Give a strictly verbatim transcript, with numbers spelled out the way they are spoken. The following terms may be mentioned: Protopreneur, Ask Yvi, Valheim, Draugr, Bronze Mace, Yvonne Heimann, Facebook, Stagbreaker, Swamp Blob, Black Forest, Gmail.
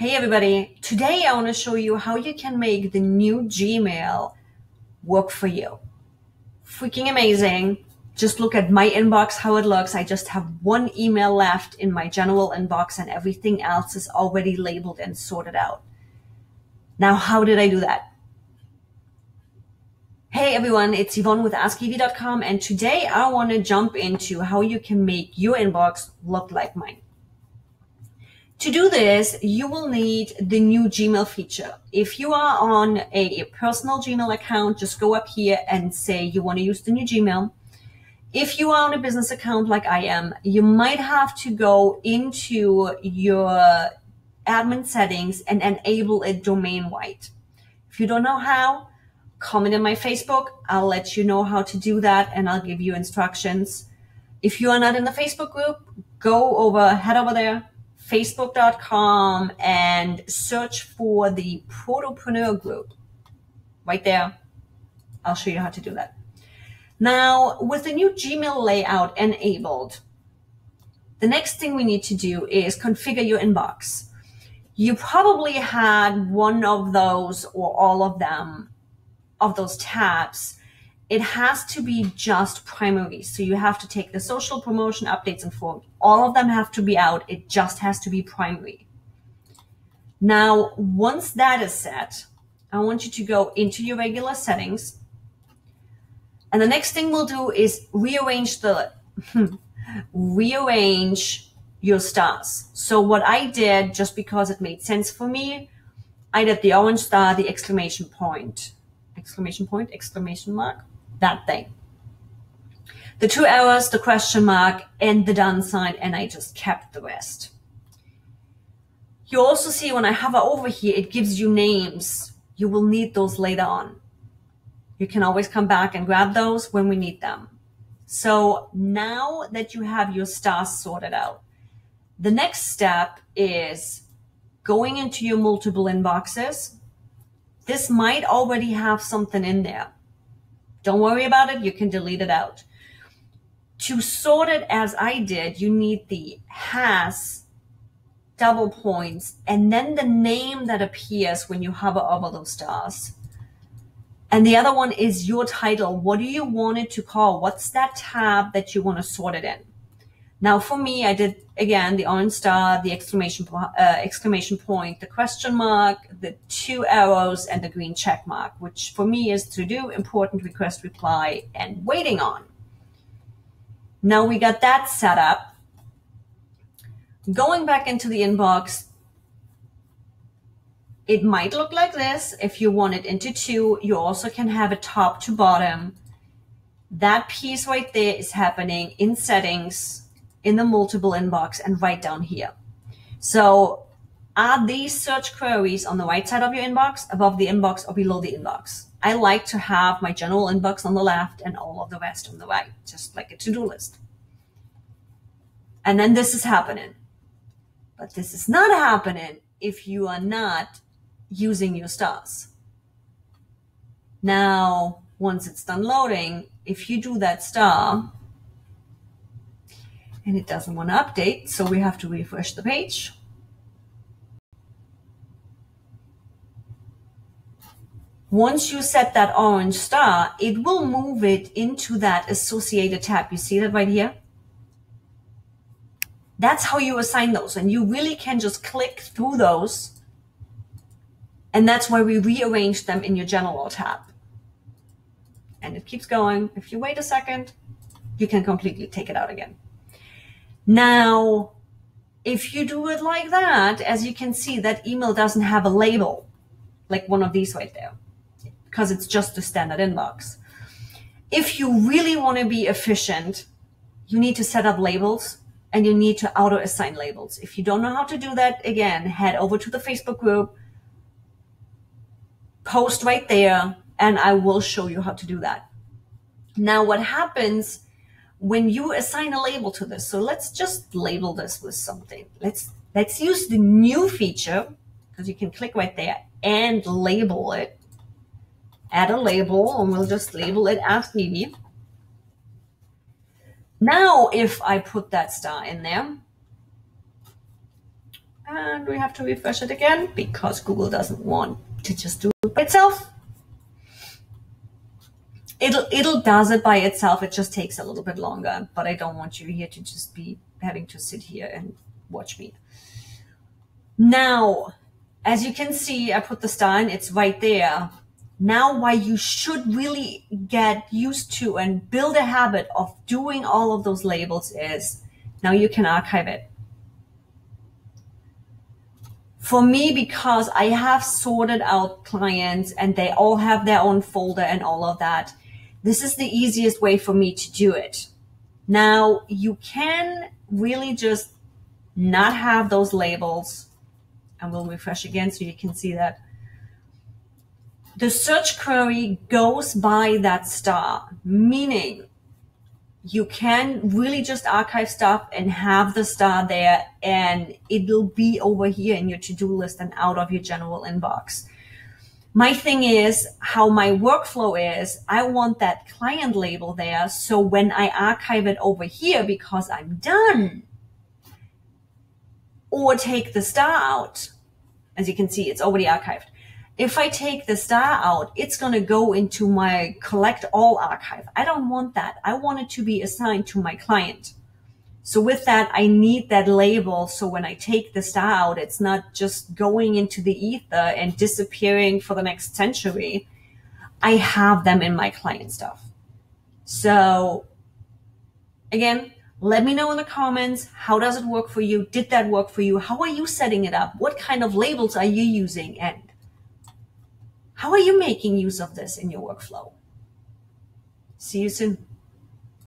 Hey everybody, today I want to show you how you can make the new Gmail work for you. Freaking amazing. Just look at my inbox, how it looks. I just have one email left in my general inbox and everything else is already labeled and sorted out. Now, how did I do that? Hey everyone, it's Yvonne with ask y v dot com and today I want to jump into how you can make your inbox look like mine. To do this, you will need the new Gmail feature. If you are on a personal Gmail account, just go up here and say you want to use the new Gmail. If you are on a business account like I am, you might have to go into your admin settings and enable it domain-wide. If you don't know how, comment in my Facebook. I'll let you know how to do that and I'll give you instructions. If you are not in the Facebook group, go over, head over there, facebook dot com, and search for the Protopreneur group right there. I'll show you how to do that. Now, with the new Gmail layout enabled, the next thing we need to do is configure your inbox. You probably had one of those or all of them, of those tabs. It has to be just primary. So you have to take the social, promotion, updates, and form. All of them have to be out. It just has to be primary. Now, once that is set, I want you to go into your regular settings. And the next thing we'll do is rearrange the, rearrange your stars. So what I did, just because it made sense for me, I did the orange star, the exclamation point, exclamation point, exclamation mark. That thing. The two arrows, the question mark, and the done sign, and I just kept the rest. You also see when I hover over here, it gives you names. You will need those later on. You can always come back and grab those when we need them. So now that you have your stars sorted out, the next step is going into your multiple inboxes. This might already have something in there. Don't worry about it. You can delete it out. To sort it as I did, you need the has, double points, and then the name that appears when you hover over those stars. And the other one is your title. What do you want it to call? What's that tab that you want to sort it in? Now, for me, I did, again, the orange star, the exclamation, uh, exclamation point, the question mark, the two arrows, and the green check mark, which for me is to do, important, request, reply, and waiting on. Now we got that set up. Going back into the inbox, it might look like this. If you want it into two, you also can have it top to bottom. That piece right there is happening in settings, in the multiple inbox, and right down here. So are these search queries on the right side of your inbox, above the inbox, or below the inbox? I like to have my general inbox on the left and all of the rest on the right, just like a to-do list. And then this is happening. But this is not happening if you are not using your stars. Now, once it's done loading, if you do that star, and it doesn't want to update, so we have to refresh the page. Once you set that orange star, it will move it into that associated tab. You see that right here? That's how you assign those. And you really can just click through those. And that's why we rearrange them in your general tab. And it keeps going. If you wait a second, you can completely take it out again. Now, if you do it like that, as you can see, that email doesn't have a label, like one of these right there, because it's just a standard inbox. If you really want to be efficient, you need to set up labels and you need to auto assign labels. If you don't know how to do that, again, head over to the Facebook group, post right there, and I will show you how to do that. Now, what happens when you assign a label to this? So let's just label this with something. Let's, let's use the new feature, because you can click right there and label it. Add a label, and we'll just label it Ask Vivi. Now, if I put that star in there, and we have to refresh it again because Google doesn't want to just do it by itself. It'll, it'll does it by itself. It just takes a little bit longer, but I don't want you here to just be having to sit here and watch me. Now, as you can see, I put the star in, it's right there. Now, why you should really get used to and build a habit of doing all of those labels is now you can archive it. For me, because I have sorted out clients and they all have their own folder and all of that, this is the easiest way for me to do it. Now, you can really just not have those labels, and we'll refresh again so you can see that. The search query goes by that star, meaning you can really just archive stuff and have the star there, and it'll be over here in your to-do list and out of your general inbox. My thing is how my workflow is, I want that client label there. So when I archive it over here because I'm done, or take the star out, as you can see, it's already archived. If I take the star out, it's going to go into my collect all archive. I don't want that. I want it to be assigned to my client. So with that, I need that label. So when I take the star out, it's not just going into the ether and disappearing for the next century. I have them in my client stuff. So again, let me know in the comments, how does it work for you? Did that work for you? How are you setting it up? What kind of labels are you using? And how are you making use of this in your workflow? See you soon.